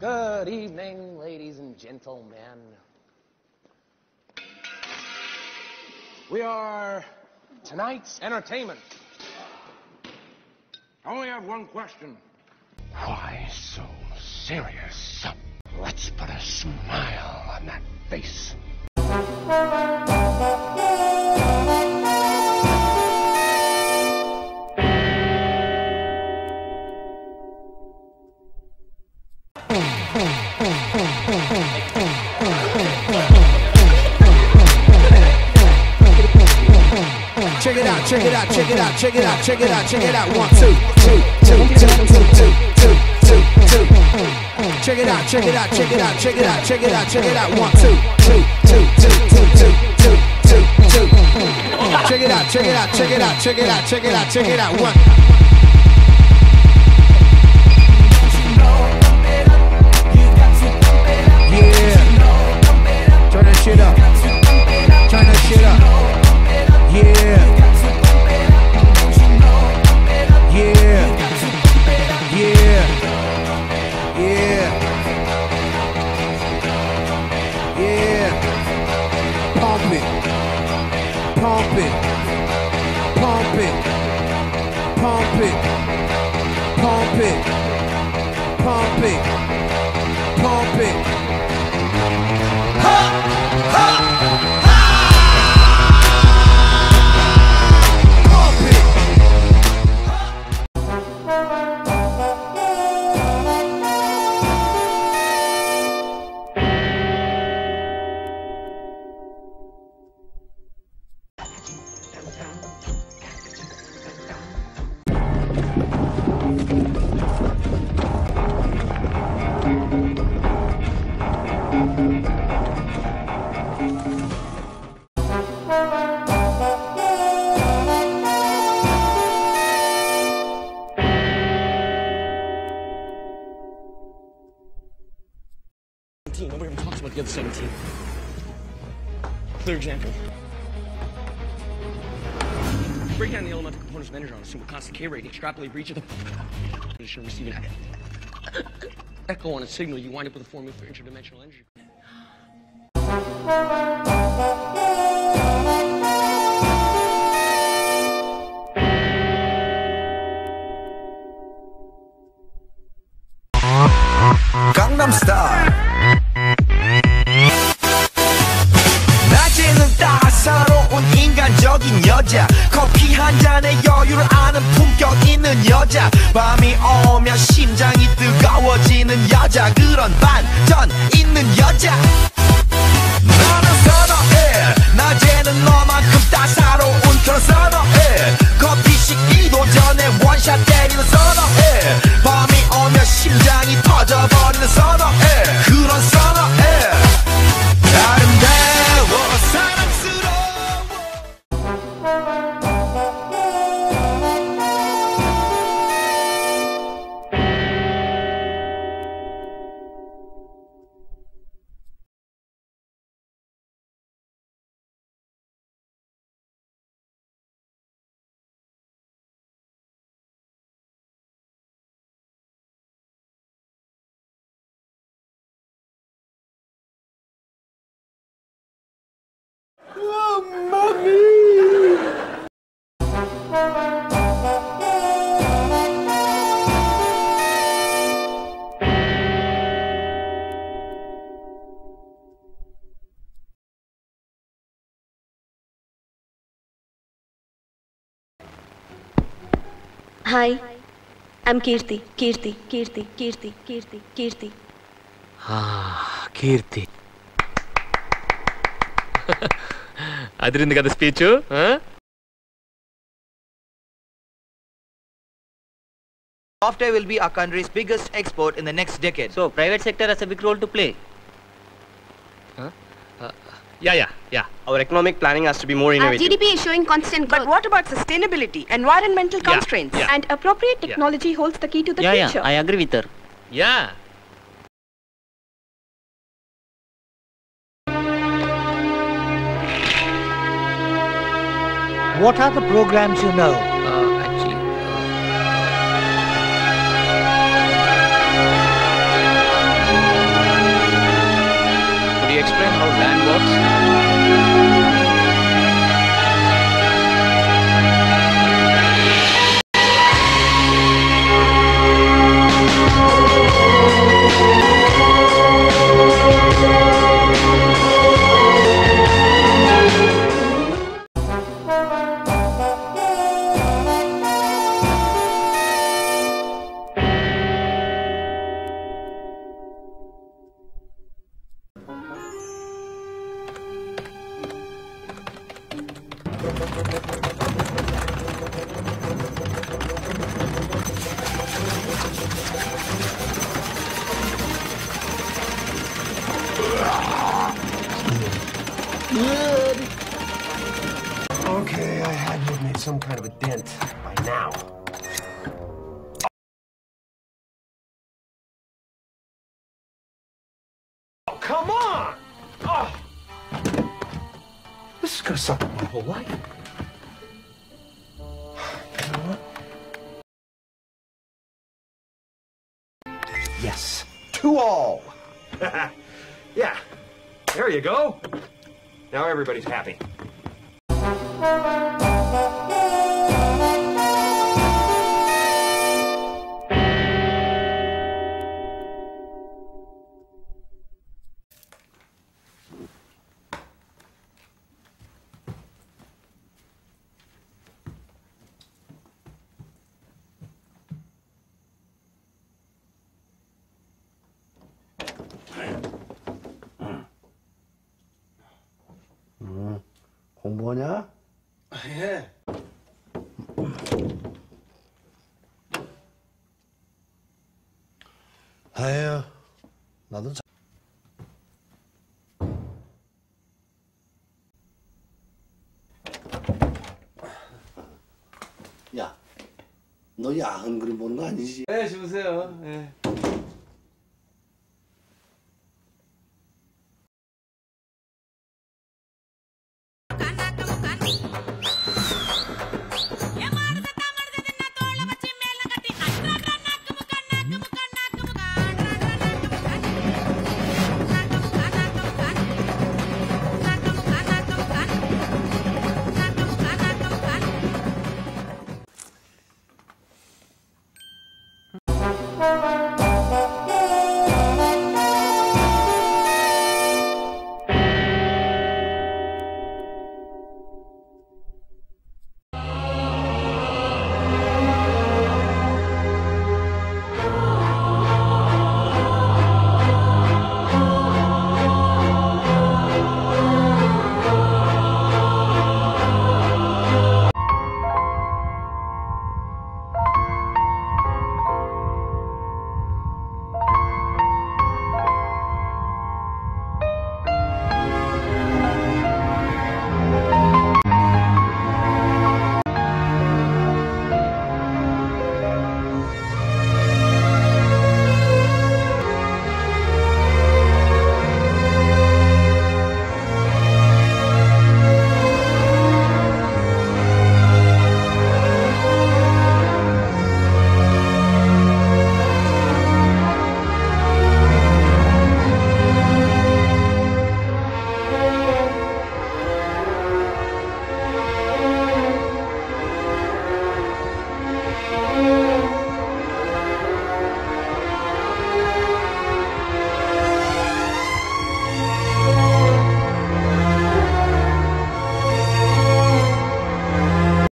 Good evening, ladies and gentlemen. We are tonight's entertainment. I only have one question. Why so serious? Let's put a smile on that face. Check it out, check it out, check it out, check it out, check it out, check it out. 1, 2, 2, 2, 2, 2, 2, 2. Check it out, check it out, check it out, check it out, check it out, check it out. 1, 2, 2, 2, 2, 2, 2, 2, 2. Check it out, check it out, check it out, check it out, check it out, check it out. 1. Pump it, pump it, pump it, pump it, pump it, pump it. Ha, ha, ha. Pump it. Nobody ever talks about the other 17. Clear example. Break down the elemental components of energy on a single constant K rating, extrapolate for each of them. You're receiving an echo on a signal, you wind up with a formula for interdimensional energy. Gangnam Style. 인간적인 여자, 커피 한 잔에 여유를 아는 품격 있는 여자, 밤이 오면 심장이 뜨거워지는 여자, 그런 반전 있는 여자. 나는 선호해. 낮에는 너만큼 따사로운 그런 선호해. 커피 식기도 전에 원샷 때리는 선호해. 밤이 오면 심장이 터져버리는 선호해. 그런 선호해. Hi, I'm Kirti, Kirti, Kirti, Kirti, Kirti, Kirti. Ah, Kirti. Adrindu kada speech, huh? Software will be our country's biggest export in the next decade. So, private sector has a big role to play. Huh? Yeah. Our economic planning has to be more innovative. Our GDP is showing constant growth. But what about sustainability, environmental constraints? Yeah. And appropriate technology holds the key to the future. I agree with her. Yeah. What are the programs you know? how land works. Good. Okay, I had to have made some kind of a dent by now. Oh, come on! Oh. This is gonna suck up my whole life. You know what? Yes, 2-all. Yeah, there you go. Now everybody's happy. 공부하냐? 예. 아유, 나도 야, 너 야한 그림 보는 거 아니지? 네, 주무세요. 예.